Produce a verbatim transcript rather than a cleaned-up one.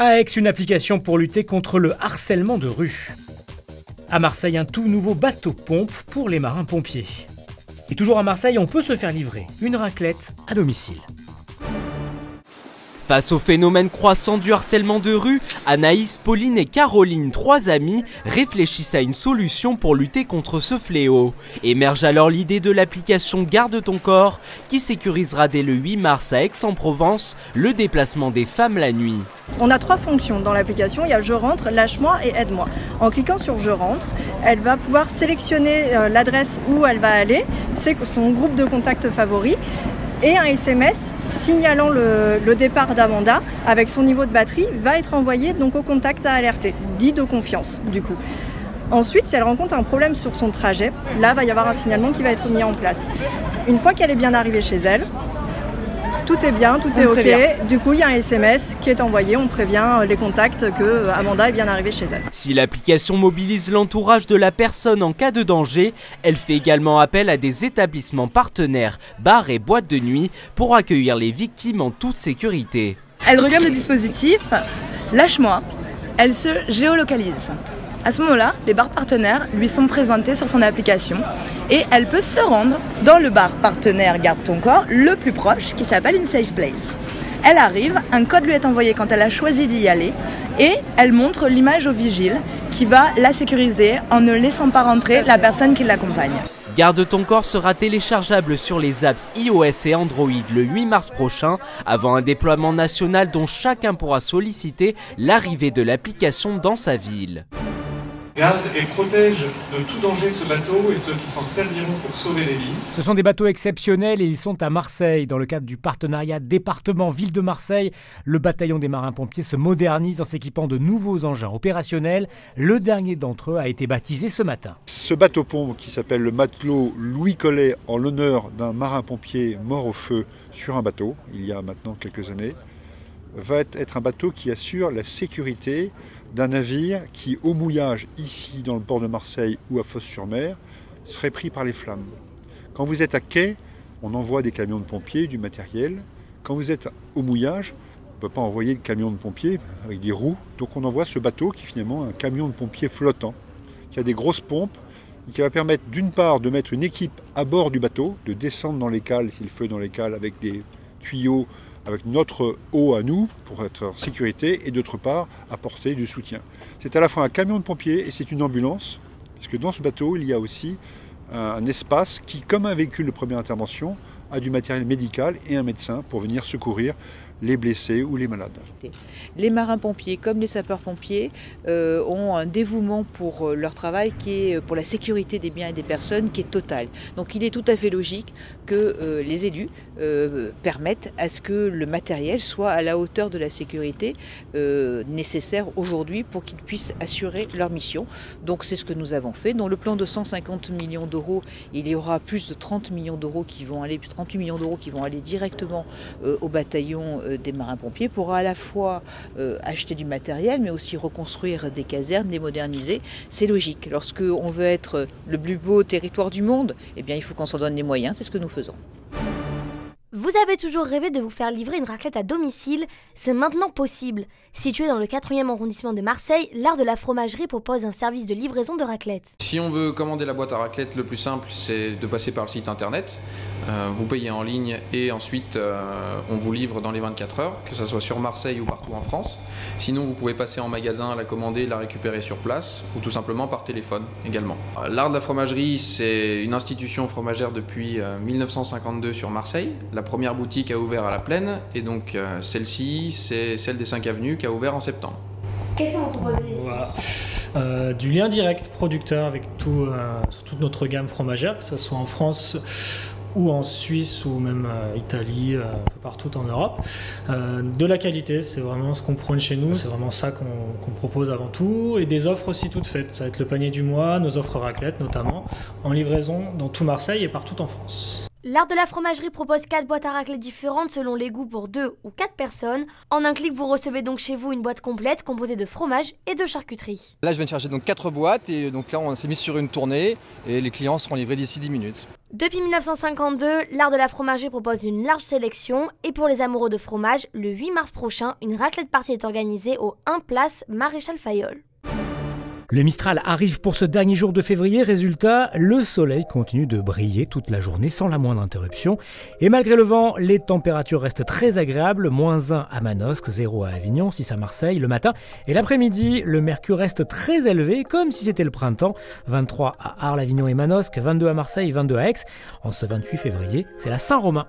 À Aix, une application pour lutter contre le harcèlement de rue. À Marseille, un tout nouveau bateau-pompe pour les marins-pompiers. Et toujours à Marseille, on peut se faire livrer une raclette à domicile. Face au phénomène croissant du harcèlement de rue, Anaïs, Pauline et Caroline, trois amies, réfléchissent à une solution pour lutter contre ce fléau. Émerge alors l'idée de l'application Garde ton corps, qui sécurisera dès le huit mars à Aix-en-Provence le déplacement des femmes la nuit. On a trois fonctions dans l'application, il y a Je rentre, Lâche-moi et Aide-moi. En cliquant sur Je rentre, elle va pouvoir sélectionner l'adresse où elle va aller, c'est son groupe de contacts favori, et un S M S signalant le, le départ d'Amanda avec son niveau de batterie va être envoyé donc au contact à alerter, dit de confiance du coup. Ensuite, si elle rencontre un problème sur son trajet, là va y avoir un signalement qui va être mis en place. Une fois qu'elle est bien arrivée chez elle, tout est bien, tout est ok, prévient. Du coup il y a un S M S qui est envoyé, on prévient les contacts que Amanda est bien arrivée chez elle. Si l'application mobilise l'entourage de la personne en cas de danger, elle fait également appel à des établissements partenaires, bars et boîtes de nuit pour accueillir les victimes en toute sécurité. Elle regarde le dispositif, Lâche-moi, elle se géolocalise. À ce moment-là, les bars partenaires lui sont présentés sur son application et elle peut se rendre dans le bar partenaire Garde ton corps le plus proche qui s'appelle une safe place. Elle arrive, un code lui est envoyé quand elle a choisi d'y aller et elle montre l'image au vigile qui va la sécuriser en ne laissant pas rentrer la personne qui l'accompagne. Garde ton corps sera téléchargeable sur les apps iOS et Android le huit mars prochain, avant un déploiement national dont chacun pourra solliciter l'arrivée de l'application dans sa ville. Garde et protège de tout danger ce bateau et ceux qui s'en serviront pour sauver les vies. Ce sont des bateaux exceptionnels et ils sont à Marseille. Dans le cadre du partenariat département-ville de Marseille, le bataillon des marins-pompiers se modernise en s'équipant de nouveaux engins opérationnels. Le dernier d'entre eux a été baptisé ce matin. Ce bateau-pompe qui s'appelle le matelot Louis Collet en l'honneur d'un marin-pompier mort au feu sur un bateau, il y a maintenant quelques années, va être un bateau qui assure la sécurité d'un navire qui, au mouillage, ici dans le port de Marseille ou à Fos-sur-Mer, serait pris par les flammes. Quand vous êtes à quai, on envoie des camions de pompiers, du matériel. Quand vous êtes au mouillage, on ne peut pas envoyer de camions de pompiers avec des roues. Donc on envoie ce bateau qui est finalement un camion de pompiers flottant, qui a des grosses pompes, et qui va permettre d'une part de mettre une équipe à bord du bateau, de descendre dans les cales, si le feu est dans les cales, avec des tuyaux, avec notre eau à nous, pour être en sécurité, et d'autre part, apporter du soutien. C'est à la fois un camion de pompiers et c'est une ambulance, parce que dans ce bateau, il y a aussi un, un espace qui, comme un véhicule de première intervention, a du matériel médical et un médecin pour venir secourir les blessés ou les malades. Les marins-pompiers, comme les sapeurs-pompiers, euh, ont un dévouement pour leur travail qui est pour la sécurité des biens et des personnes qui est totale. Donc il est tout à fait logique que euh, les élus euh, permettent à ce que le matériel soit à la hauteur de la sécurité euh, nécessaire aujourd'hui pour qu'ils puissent assurer leur mission. Donc c'est ce que nous avons fait. Dans le plan de cent cinquante millions d'euros, il y aura plus de trente millions d'euros qui vont aller, trente-huit millions d'euros qui vont aller directement euh, au bataillon euh, des marins-pompiers pour à la fois euh, acheter du matériel mais aussi reconstruire des casernes, les moderniser. C'est logique. Lorsque on veut être le plus beau territoire du monde, eh bien, il faut qu'on s'en donne les moyens. C'est ce que nous faisons. Vous avez toujours rêvé de vous faire livrer une raclette à domicile? C'est maintenant possible. Situé dans le quatrième arrondissement de Marseille, l'Art de la Fromagerie propose un service de livraison de raclette. Si on veut commander la boîte à raclette, le plus simple, c'est de passer par le site internet. Euh, vous payez en ligne et ensuite euh, on vous livre dans les vingt-quatre heures, que ce soit sur Marseille ou partout en France. Sinon, vous pouvez passer en magasin, la commander, la récupérer sur place ou tout simplement par téléphone également. L'Art de la Fromagerie, c'est une institution fromagère depuis euh, mille neuf cent cinquante-deux sur Marseille. La première boutique a ouvert à La Plaine et donc euh, celle-ci, c'est celle des cinq avenues qui a ouvert en septembre. Qu'est-ce que vous proposez ici? Voilà. euh, Du lien direct producteur avec tout, euh, toute notre gamme fromagère, que ce soit en France ou en Suisse ou même euh, Italie, euh, partout en Europe. Euh, de la qualité, c'est vraiment ce qu'on prône chez nous, c'est vraiment ça qu'on qu'on propose avant tout, et des offres aussi toutes faites. Ça va être le panier du mois, nos offres raclette notamment, en livraison dans tout Marseille et partout en France. L'Art de la Fromagerie propose quatre boîtes à raclette différentes selon les goûts pour deux ou quatre personnes. En un clic, vous recevez donc chez vous une boîte complète composée de fromage et de charcuterie. Là, je viens de chercher donc quatre boîtes et donc là, on s'est mis sur une tournée et les clients seront livrés d'ici dix minutes. Depuis mille neuf cent cinquante-deux, l'Art de la Fromagerie propose une large sélection et pour les amoureux de fromage, le huit mars prochain, une raclette partie est organisée au un place Maréchal Fayolle. Le Mistral arrive pour ce dernier jour de février, résultat, le soleil continue de briller toute la journée sans la moindre interruption. Et malgré le vent, les températures restent très agréables, moins un à Manosque, zéro à Avignon, six à Marseille le matin. Et l'après-midi, le mercure reste très élevé, comme si c'était le printemps, vingt-trois à Arles, Avignon et Manosque, vingt-deux à Marseille, vingt-deux à Aix. En ce vingt-huit février, c'est la Saint-Romain.